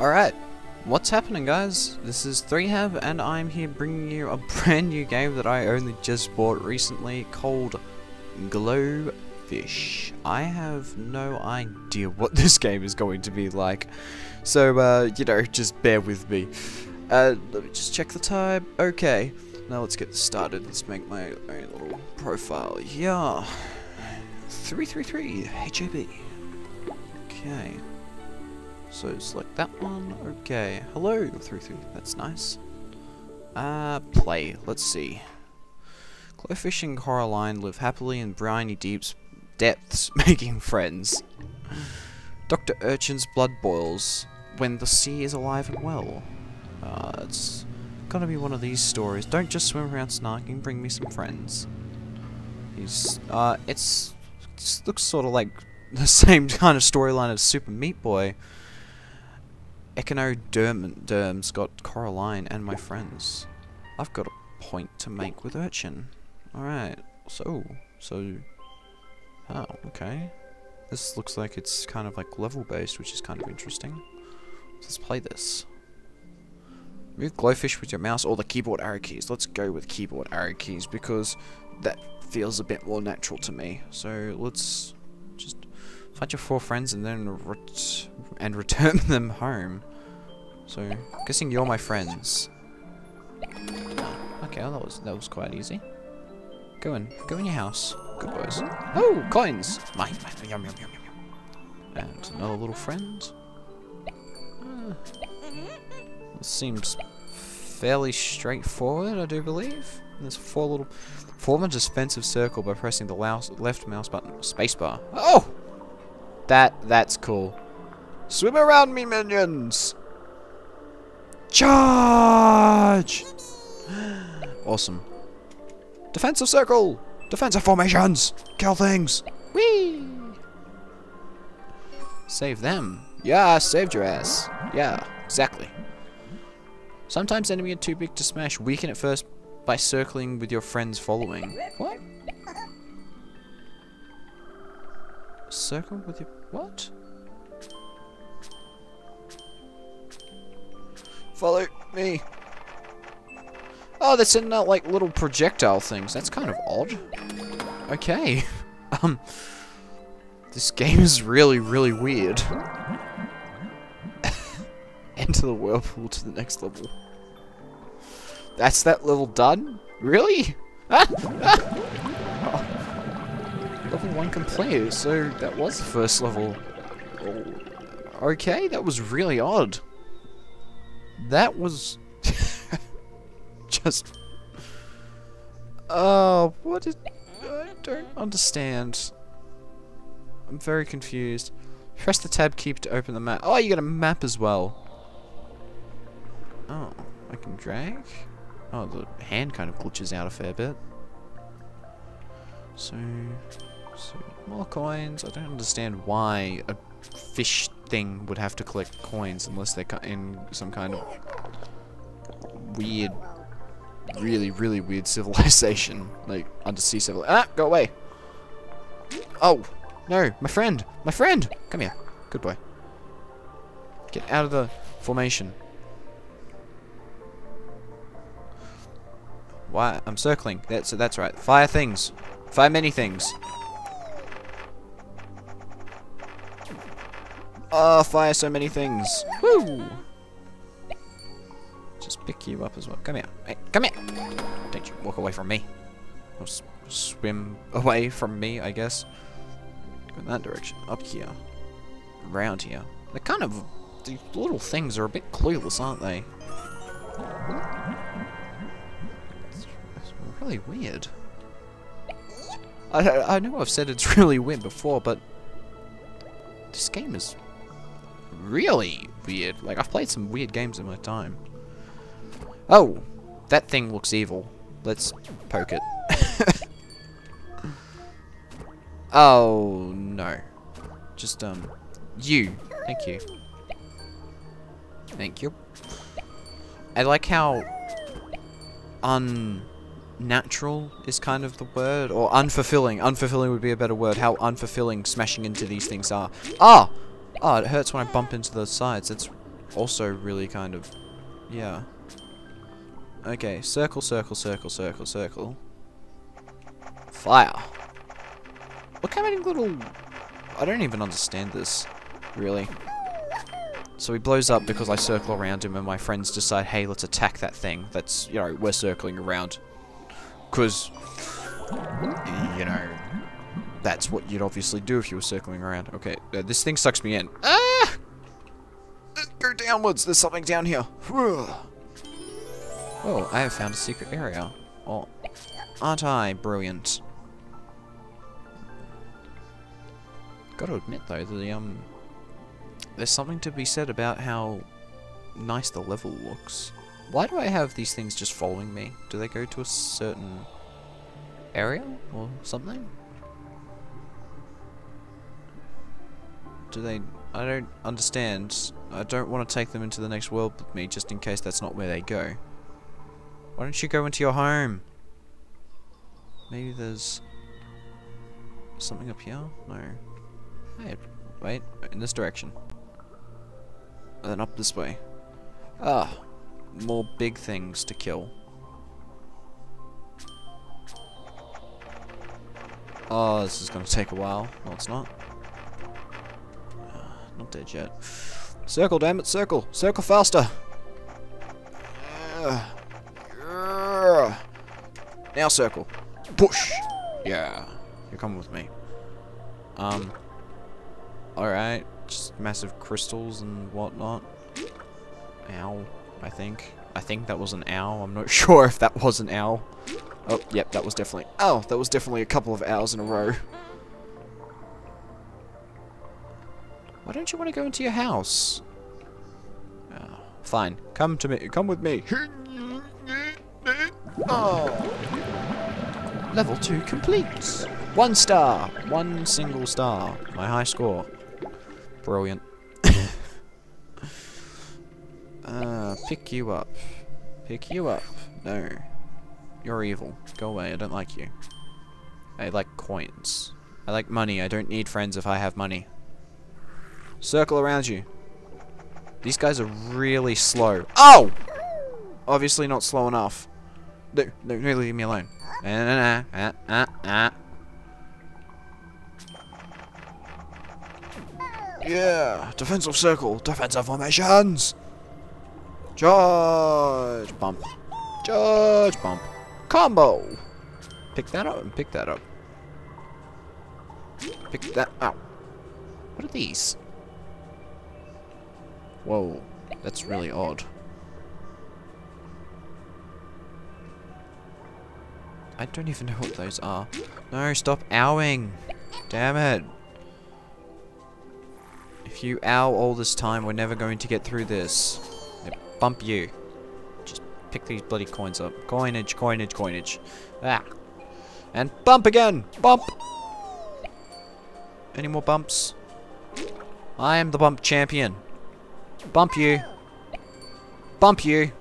Alright, what's happening guys? This is 3hab and I'm here bringing you a brand new game that I only just bought recently called Glowfish. I have no idea what this game is going to be like, so you know, just bear with me. Let me just check the time. Okay, now let's get started. Let's make my own little profile. Yeah, 333 HAB. Okay. So select that one, okay. Hello, 3-3, that's nice. Play, let's see. Glowfish and Coraline live happily in briny depths, making friends. Dr. Urchin's blood boils when the sea is alive and well. It's gonna be one of these stories. Don't just swim around snarking, bring me some friends. These, it looks sort of like the same kind of storyline as Super Meat Boy. Echinoderm's got Coraline and my friends. I've got a point to make with Urchin. Alright, oh, okay. This looks like it's kind of like level-based, which is kind of interesting. Let's play this. Move Glowfish with your mouse or the keyboard arrow keys. Let's go with keyboard arrow keys because that feels a bit more natural to me. So let's just find your four friends and then return them home. So, I'm guessing you're my friends. Okay, well, that was quite easy. Go in your house. Good boys. Oh, coins! Mine, yum, yum, yum, yum. And another little friend. This seems fairly straightforward, I do believe. There's four little... Form a defensive circle by pressing the left mouse button, spacebar. Oh! That's cool. Swim around me, minions! Charge! Awesome. Defensive circle! Defensive formations! Kill things! Whee! Save them. Yeah, saved your ass. Yeah, exactly. Sometimes enemies are too big to smash. Weaken at first by circling with your friends following. What? Circle with your... What? Follow me. Oh, they're sending out like little projectile things. That's kind of odd. Okay. This game is really, really weird. Enter the whirlpool to the next level. That's that level done? Really? Oh. Level 1 complete, so that was the first level. Oh. Okay, that was really odd. That was just... Oh, what is... I don't understand. I'm very confused. Press the tab key to open the map. Oh, you got a map as well. Oh, I can drag. Oh, the hand kind of glitches out a fair bit. So more coins. I don't understand why a fish thing would have to collect coins unless they're in some kind of weird, really, really weird civilization, like undersea civilization. Ah, go away! Oh no, my friend, come here, good boy. Get out of the formation. Why? I'm circling. That's right. Fire things. Fire many things. Oh, fire so many things. Woo! Just pick you up as well. Come here. Hey, come here! Don't you walk away from me. Or swim away from me, I guess. Go in that direction. Up here. Around here. They're kind of... These little things are a bit clueless, aren't they? It's really weird. I know I've said it's really weird before, but... This game is... really weird. Like, I've played some weird games in my time. Oh! That thing looks evil. Let's poke it. Oh, no. Just, you. Thank you. Thank you. I like how... natural is kind of the word, or unfulfilling. Unfulfilling would be a better word. How unfulfilling smashing into these things are. Ah! Oh, it hurts when I bump into those sides. It's also really kind of, yeah. Okay, circle, circle, circle, circle, circle. Fire. Look how many little... I don't even understand this, really. So he blows up because I circle around him and my friends decide, hey, let's attack that thing. That's, you know, we're circling around. 'Cause, you know, that's what you'd obviously do if you were circling around. Okay, this thing sucks me in. Ah! Go downwards, there's something down here. Oh, I have found a secret area. Oh, aren't I brilliant? Gotta admit though, the there's something to be said about how nice the level looks. Why do I have these things just following me? Do they go to a certain area or something? Do they... I don't understand. I don't want to take them into the next world with me just in case that's not where they go. Why don't you go into your home? Maybe there's something up here? No. Hey, wait, in this direction. And then up this way. Ah, more big things to kill. Oh, this is gonna take a while. No, it's not. Not dead yet. Circle, damn it, circle! Circle faster! Now circle. Push! Yeah. You're coming with me. Alright. Just massive crystals and whatnot. Ow. I think. I think that was an owl. I'm not sure if that was an owl. Oh, yep, that was definitely... Oh, that was definitely a couple of owls in a row. Why don't you want to go into your house? Oh, fine. Come to me. Come with me. Oh. Level 2 complete. 1 star. 1 single star. My high score. Brilliant. Pick you up. Pick you up. No. You're evil. Go away. I don't like you. I like coins. I like money. I don't need friends if I have money. Circle around you. These guys are really slow. Oh! Obviously not slow enough. No, really leave me alone. Yeah, defensive circle, defensive formations. Charge bump. Charge bump. Combo. Pick that up and pick that up. Pick that up. What are these? Whoa, that's really odd. I don't even know what those are. No, stop owing! Damn it! If you owl all this time, we're never going to get through this. I bump you. Just pick these bloody coins up. Coinage, coinage, coinage. Ah! And bump again! Bump! Any more bumps? I am the bump champion. Bump you. Bump you.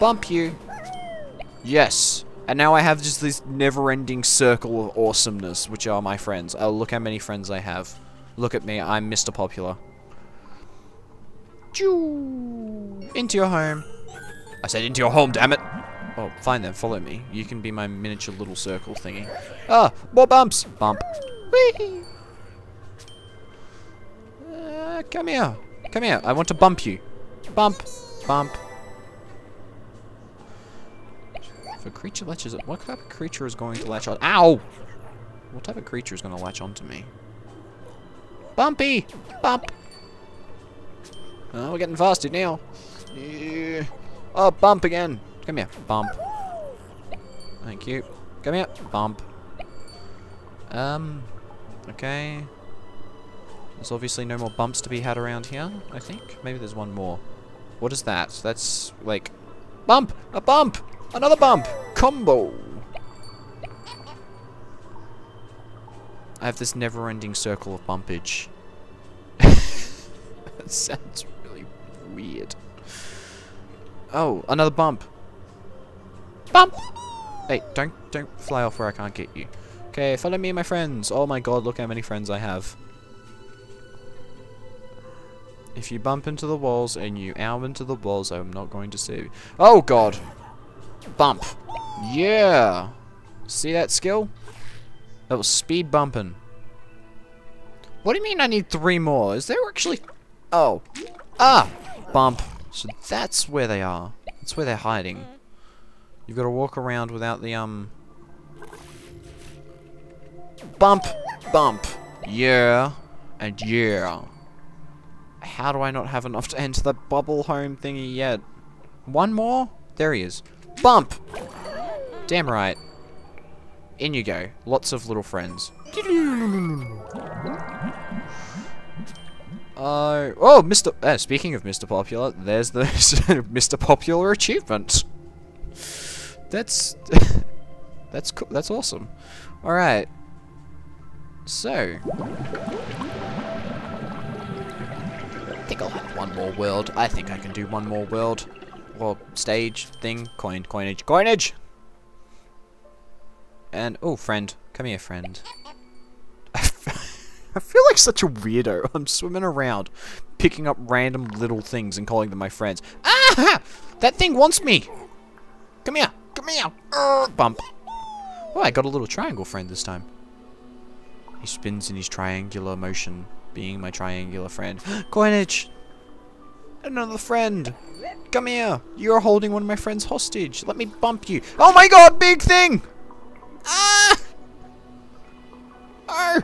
Bump you. Yes. And now I have just this never-ending circle of awesomeness, which are my friends. Oh, look how many friends I have. Look at me. I'm Mr. Popular. Choo! Into your home. I said into your home, damn it. Oh, fine then. Follow me. You can be my miniature little circle thingy. Ah! More bumps! Bump. Whee! Come here. Come here. I want to bump you. Bump. Bump. If a creature latches up, what type of creature is going to latch on? Ow! What type of creature is going to latch onto me? Bumpy! Bump! Oh, we're getting faster now. Yeah. Oh, bump again. Come here. Bump. Thank you. Come here. Bump. Okay. There's obviously no more bumps to be had around here, I think. Maybe there's one more. What is that? That's, like... Bump! A bump! Another bump! Combo! I have this never-ending circle of bumpage. That sounds really weird. Oh, another bump. Bam! Hey, don't fly off where I can't get you. Okay, follow me and my friends. Oh my god, look how many friends I have. If you bump into the walls and you ow into the walls, I'm not going to save you. Oh god! Bump! Yeah! See that skill? That was speed bumping. What do you mean I need 3 more? Is there actually... Oh. Ah! Bump. So that's where they are. That's where they're hiding. You've got to walk around without the, Bump! Bump! Yeah! And yeah! How do I not have enough to enter the bubble home thingy yet? One more? There he is. Bump! Damn right. In you go. Lots of little friends. Oh, Mr. Speaking of Mr. Popular, there's the Mr. Popular achievement. That's that's cool. That's awesome. All right. So, I think I'll have one more world. I think I can do one more world. Well, stage thing, coinage. And oh, friend, come here, friend. I feel like such a weirdo. I'm swimming around, picking up random little things and calling them my friends. Ah! That thing wants me! Come here! Come here! Bump. Oh, I got a little triangle friend this time. He spins in his triangular motion, being my triangular friend. Coinage! Another friend! Come here! You're holding one of my friends hostage. Let me bump you. Oh my god, big thing! Ah! Oh!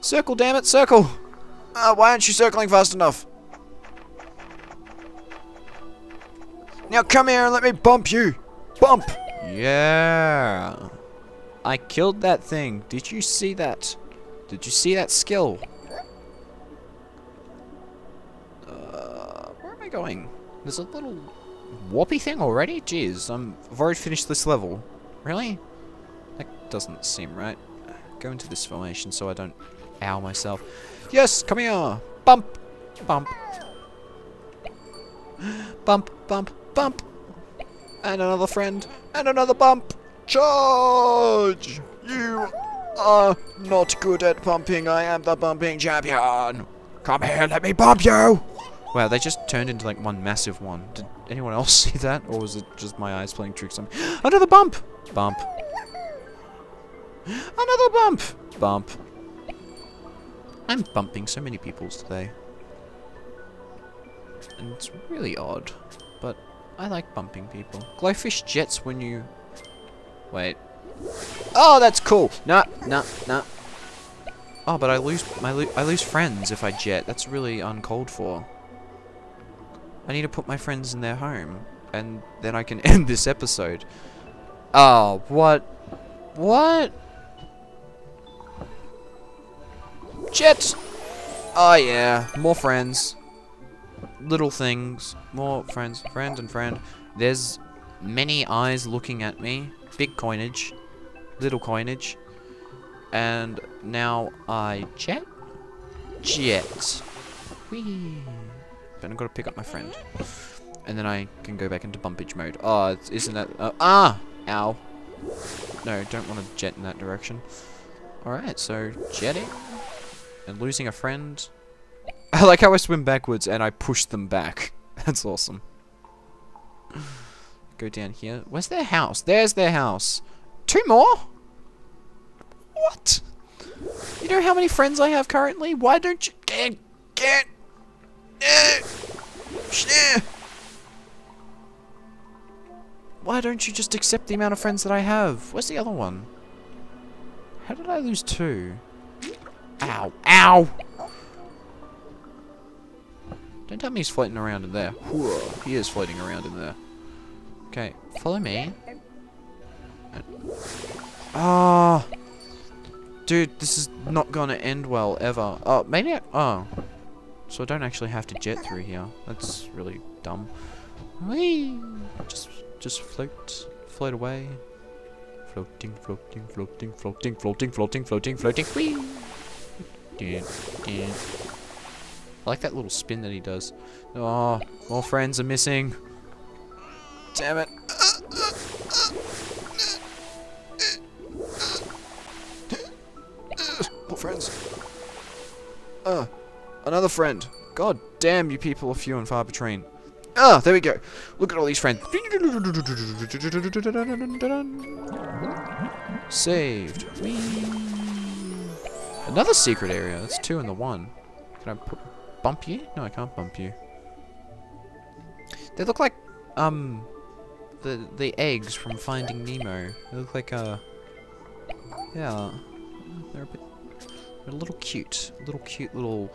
Circle, damn it, circle! Why aren't you circling fast enough? Now come here and let me bump you! Bump! Yeah! I killed that thing. Did you see that? Did you see that skill? Where am I going? There's a little warpy thing already? Jeez, I've already finished this level. Really? That doesn't seem right. Go into this formation so I don't... ow myself. Yes, come here! Bump! Bump! Bump, bump, bump! And another friend! And another bump! Charge! You are not good at bumping, I am the bumping champion! Come here, let me bump you! Wow, they just turned into like one massive one. Did anyone else see that? Or was it just my eyes playing tricks on me? Another bump! Bump! Another bump! Bump! I'm bumping so many peoples today. And it's really odd. But I like bumping people. Glowfish jets when you... Wait. Oh, that's cool! Nah, nah, nah. Oh, but I lose I lose friends if I jet. That's really uncalled for. I need to put my friends in their home. And then I can end this episode. Oh, what? What? Jet! Oh yeah, more friends. Little things. More friends. Friend and friend. There's many eyes looking at me. Big coinage. Little coinage. And now I jet. Jet. Whee. Then I've got to pick up my friend. And then I can go back into bumpage mode. Oh, isn't that... ah! Ow. No, don't want to jet in that direction. Alright, so jetting. And losing a friend. I like how I swim backwards and I push them back. That's awesome. Go down here. Where's their house? There's their house. 2 more? What? You know how many friends I have currently? Why don't you... Get... Why don't you just accept the amount of friends that I have? Where's the other one? How did I lose 2? Ow! Ow! Don't tell me he's floating around in there. Whoa, he is floating around in there. Okay, follow me. Ah, oh, dude, this is not gonna end well ever. Oh, maybe. Oh, so I don't actually have to jet through here. That's really dumb. Whee! Just float away. Floating. Whee! I like that little spin that he does. Oh, more friends are missing. Damn it. Another friend. God damn, you people are few and far between. Ah, there we go. Look at all these friends. Saved. Another secret area. That's two in the one. Can I bump you? No, I can't bump you. They look like the eggs from Finding Nemo. They look like yeah, they're a little cute. Little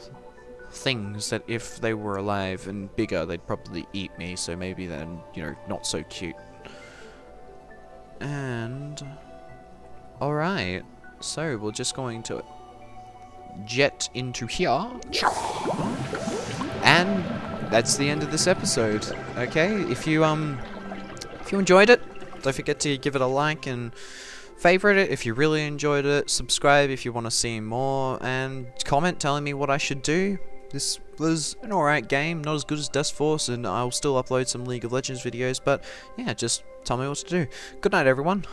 things that if they were alive and bigger, they'd probably eat me. So maybe then, you know, not so cute. And all right, so we're just going to jet into here, and that's the end of this episode. Okay, if you enjoyed it, don't forget to give it a like and favorite it if you really enjoyed it. Subscribe if you want to see more, and comment telling me what I should do. This was an alright game, not as good as Dustforce, and I'll still upload some League of Legends videos, but yeah, just tell me what to do. Good night, everyone.